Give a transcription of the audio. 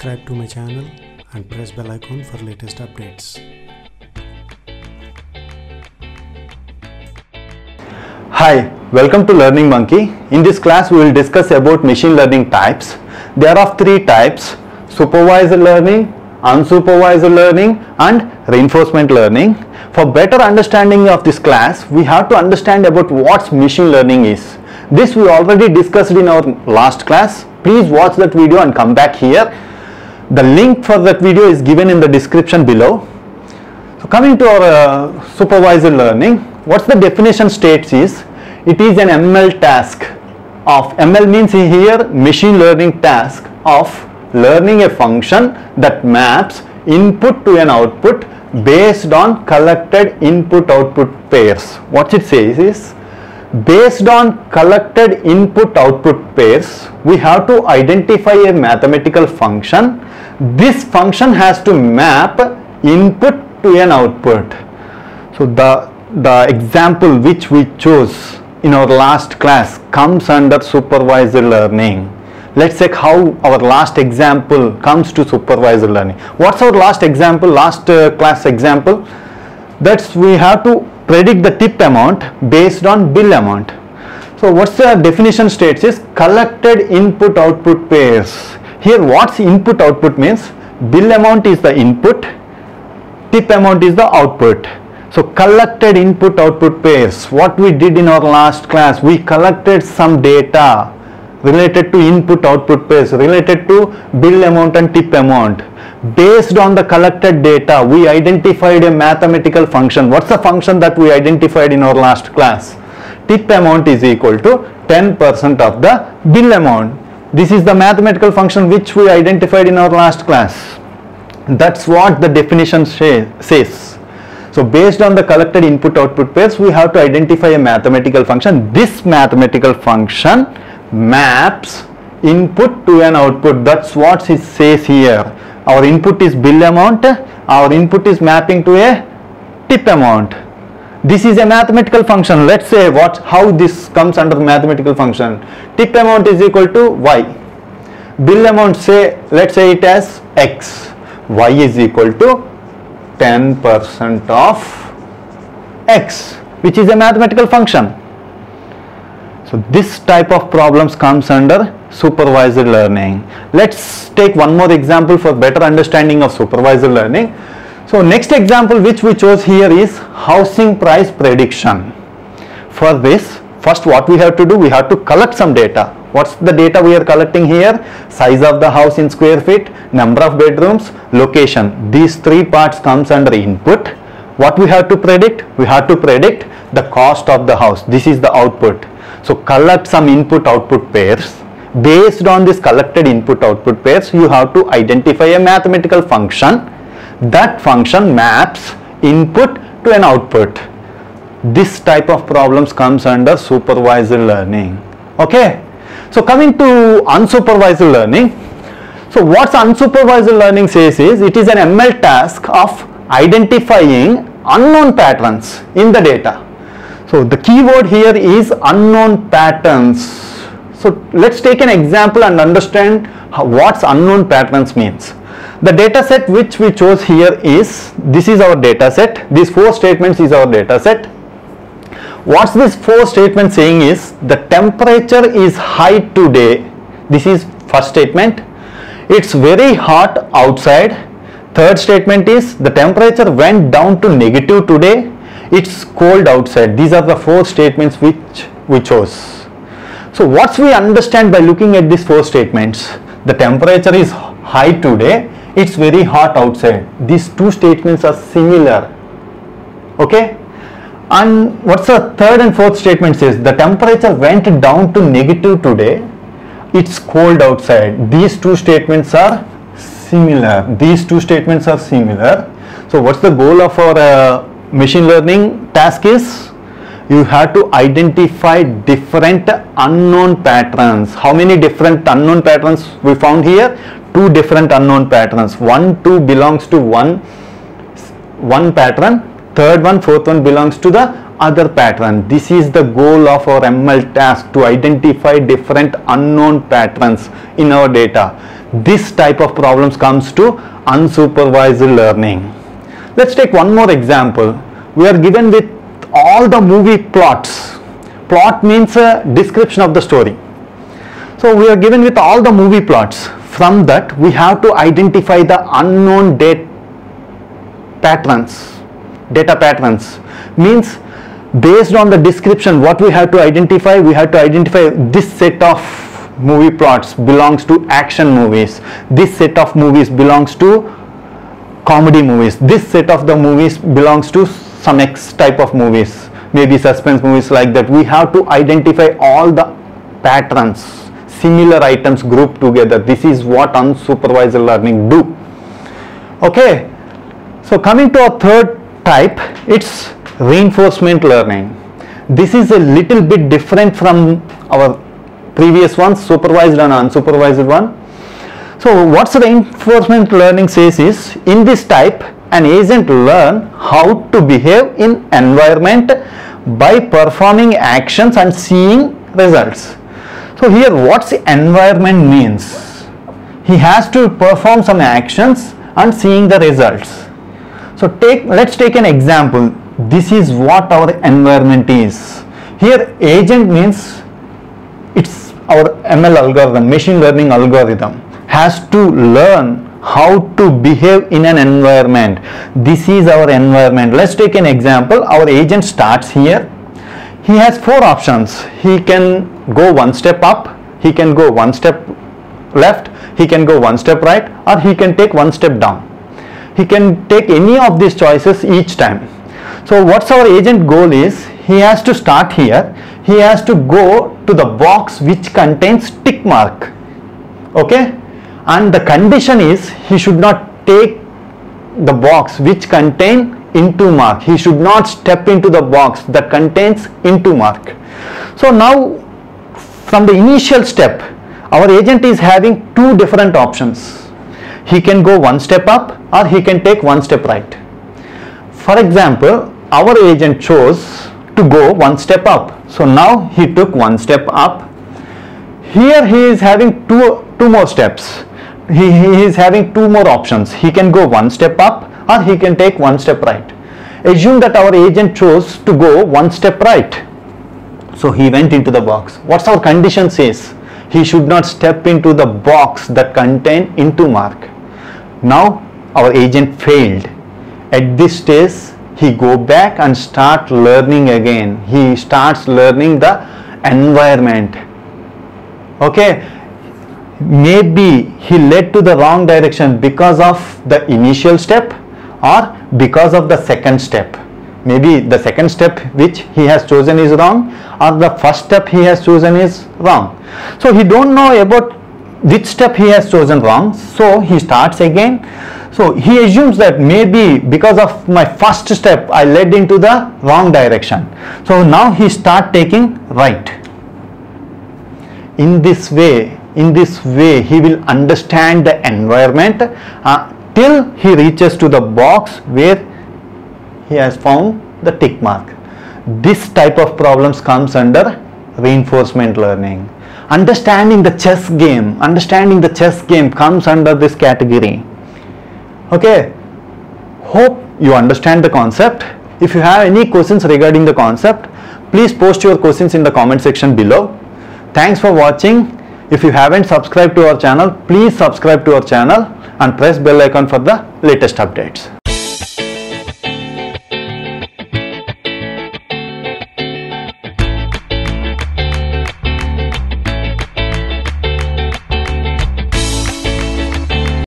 Subscribe to my channel and press bell icon for latest updates. Hi, welcome to Learning Monkey. In this class we will discuss about machine learning types. There are three types: supervised learning, unsupervised learning and reinforcement learning. For better understanding of this class, we have to understand about what machine learning is. This we already discussed in our last class. Please watch that video and come back here. The link for that video is given in the description below. So coming to our supervised learning, what's the definition states is, it is an ML task of, ML means here machine learning task of learning a function that maps input to an output based on collected input-output pairs. What it says is, based on collected input-output pairs, we have to identify a mathematical function. This function has to map input to an output. So the example which we chose in our last class comes under supervised learning. Let's check how our last example comes to supervised learning. What's our last example, last class example? That's we have to predict the tip amount based on bill amount. So what's the definition states is collected input output pairs. Here what's input output means, bill amount is the input, tip amount is the output. So collected input output pairs, what we did in our last class, we collected some data related to input output pairs, related to bill amount and tip amount. Based on the collected data, we identified a mathematical function. What's the function that we identified in our last class? Tip amount is equal to 10% of the bill amount. This is the mathematical function which we identified in our last class. That's what the definition says. So based on the collected input output pairs, we have to identify a mathematical function. This mathematical function maps input to an output. That's what it says here. Our input is bill amount, our input is mapping to a tip amount. This is a mathematical function. Let's say how this comes under mathematical function. Tip amount is equal to y, bill amount let's say it as x, y is equal to 10% of x, which is a mathematical function. So this type of problems comes under supervised learning. Let's take one more example for better understanding of supervised learning. So next example which we chose here is housing price prediction. For this, first what we have to do, we have to collect some data. What's the data we are collecting here? Size of the house in square feet, number of bedrooms, location. These three parts comes under input. What we have to predict? We have to predict the cost of the house. This is the output. So collect some input-output pairs. Based on this collected input-output pairs, you have to identify a mathematical function. That function maps input to an output. This type of problems comes under supervised learning. Okay. So coming to unsupervised learning. So what unsupervised learning says is, it is an ML task of identifying unknown patterns in the data. So the key word here is unknown patterns. So let's take an example and understand what unknown patterns means. The data set which we chose here is, this is our data set. These four statements is our data set. What's this four statement saying is, the temperature is high today. This is first statement. It's very hot outside. Third statement is, the temperature went down to negative today. It's cold outside. These are the four statements which we chose. So what we understand by looking at these four statements, the temperature is high today, it's very hot outside. These two statements are similar. Okay. And what's the third and fourth statement says, the temperature went down to negative today, it's cold outside. These two statements are similar. These two statements are similar. So what's the goal of our machine learning task is, you have to identify different unknown patterns. How many different unknown patterns we found here? Two different unknown patterns. One belongs to one pattern, fourth one belongs to the other pattern. This is the goal of our ML task, to identify different unknown patterns in our data. this type of problems comes to unsupervised learning. Let's take one more example. We are given with all the movie plots. Plot means a description of the story. So we are given with all the movie plots. From that, we have to identify the unknown data patterns. Means based on the description, what we have to identify, this set of movie plots belongs to action movies, this set of movies belongs to comedy movies, this set of the movies belongs to some X type of movies, maybe suspense movies, like that. We have to identify all the patterns, similar items grouped together. This is what unsupervised learning do. Okay, so coming to our third type, it's reinforcement learning. This is a little bit different from our previous ones, supervised and unsupervised one. So what's reinforcement learning says is, in this type, an agent learns how to behave in environment by performing actions and seeing results. So here, what's environment means? He has to perform some actions and seeing the results. So let's take an example. This is what our environment is. Here agent means it's our ML algorithm, machine learning algorithm, has to learn how to behave in an environment. This is our environment. Let's take an example. Our agent starts here. He has four options. He can go one step up, he can go one step left, he can go one step right, or he can take one step down. He can take any of these choices each time. So what's our agent goal is, he has to start here, he has to go to the box which contains tick mark, okay, and the condition is he should not take the box which contains into mark, he should not step into the box that contains into mark. So now from the initial step, our agent is having two different options. He can go one step up or he can take one step right. For example, our agent chose to go one step up. So now he took one step up. Here he is having two more steps. He is having two more options. He can go one step up or he can take one step right. Assume that our agent chose to go one step right. So he went into the box. What's our condition says? He should not step into the box that contain into mark. Now our agent failed. At this stage, he go back and start learning again. He starts learning the environment. Okay, maybe he led to the wrong direction because of the initial step or because of the second step. Maybe the second step which he has chosen is wrong, or the first step he has chosen is wrong. So he don't know about which step he has chosen wrong. So he starts again. So he assumes that maybe because of my first step I led into the wrong direction. So now he starts taking right. In this way he will understand the environment till he reaches to the box where he has found the tick mark. This type of problems comes under reinforcement learning. Understanding the chess game comes under this category. Okay, hope you understand the concept. If you have any questions regarding the concept, please post your questions in the comment section below. Thanks for watching. If you haven't subscribed to our channel, please subscribe to our channel and press bell icon for the latest updates.